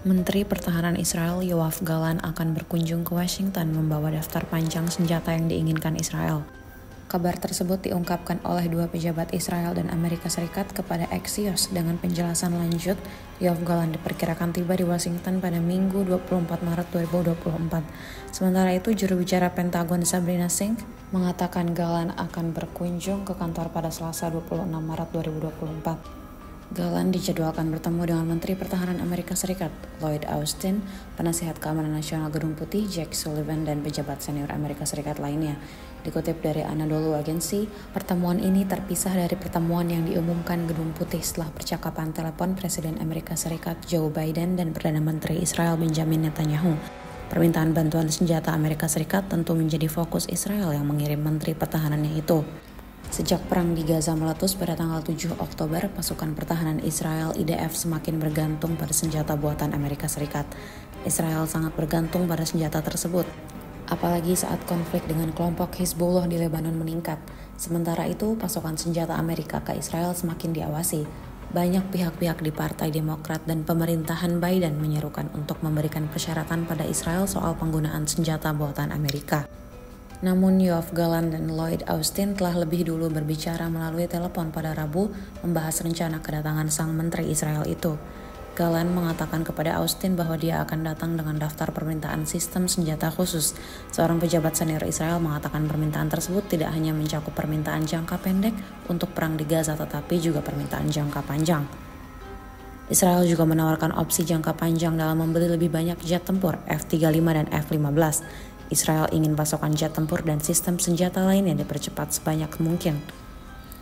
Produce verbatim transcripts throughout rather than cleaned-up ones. Menteri Pertahanan Israel Yoav Gallant akan berkunjung ke Washington membawa daftar panjang senjata yang diinginkan Israel. Kabar tersebut diungkapkan oleh dua pejabat Israel dan Amerika Serikat kepada Axios dengan penjelasan lanjut. Yoav Gallant diperkirakan tiba di Washington pada Minggu dua puluh empat Maret dua ribu dua puluh empat. Sementara itu, juru bicara Pentagon Sabrina Singh mengatakan Gallant akan berkunjung ke kantor pada Selasa dua puluh enam Maret dua ribu dua puluh empat. Gallant dijadwalkan bertemu dengan Menteri Pertahanan Amerika Serikat Lloyd Austin, Penasihat Keamanan Nasional Gedung Putih Jake Sullivan, dan pejabat senior Amerika Serikat lainnya. Dikutip dari Anadolu Agency, pertemuan ini terpisah dari pertemuan yang diumumkan Gedung Putih setelah percakapan telepon Presiden Amerika Serikat Joe Biden dan Perdana Menteri Israel Benjamin Netanyahu. Permintaan bantuan senjata Amerika Serikat tentu menjadi fokus Israel yang mengirim Menteri Pertahanannya itu. Sejak perang di Gaza meletus pada tanggal tujuh Oktober, pasukan pertahanan Israel I D F semakin bergantung pada senjata buatan Amerika Serikat. Israel sangat bergantung pada senjata tersebut, apalagi saat konflik dengan kelompok Hizbullah di Lebanon meningkat. Sementara itu, pasokan senjata Amerika ke Israel semakin diawasi. Banyak pihak-pihak di Partai Demokrat dan pemerintahan Biden menyerukan untuk memberikan persyaratan pada Israel soal penggunaan senjata buatan Amerika. Namun, Yoav Gallant dan Lloyd Austin telah lebih dulu berbicara melalui telepon pada Rabu membahas rencana kedatangan sang menteri Israel itu. Gallant mengatakan kepada Austin bahwa dia akan datang dengan daftar permintaan sistem senjata khusus. Seorang pejabat senior Israel mengatakan permintaan tersebut tidak hanya mencakup permintaan jangka pendek untuk perang di Gaza, tetapi juga permintaan jangka panjang. Israel juga menawarkan opsi jangka panjang dalam membeli lebih banyak jet tempur F tiga puluh lima dan F lima belas. Israel ingin pasokan jet tempur dan sistem senjata lain yang dipercepat sebanyak mungkin.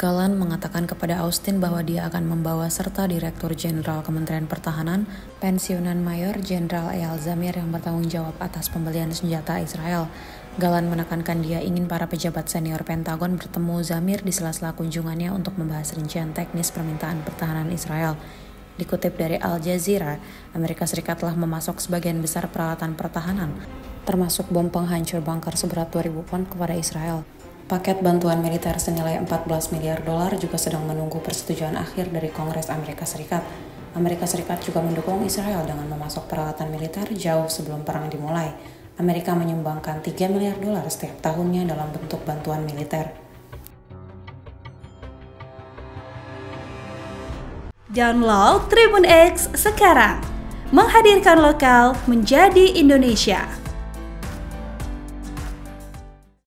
Gallant mengatakan kepada Austin bahwa dia akan membawa serta Direktur Jenderal Kementerian Pertahanan, pensiunan Mayor Jenderal Eyal Zamir yang bertanggung jawab atas pembelian senjata Israel. Gallant menekankan dia ingin para pejabat senior Pentagon bertemu Zamir di sela-sela kunjungannya untuk membahas rincian teknis permintaan pertahanan Israel. Dikutip dari Al Jazeera, Amerika Serikat telah memasok sebagian besar peralatan pertahanan, termasuk bom penghancur bunker seberat dua ribu pon kepada Israel. Paket bantuan militer senilai empat belas miliar dolar juga sedang menunggu persetujuan akhir dari Kongres Amerika Serikat. Amerika Serikat juga mendukung Israel dengan memasok peralatan militer jauh sebelum perang dimulai. Amerika menyumbangkan tiga miliar dolar setiap tahunnya dalam bentuk bantuan militer. Download Tribun X sekarang, menghadirkan lokal menjadi Indonesia.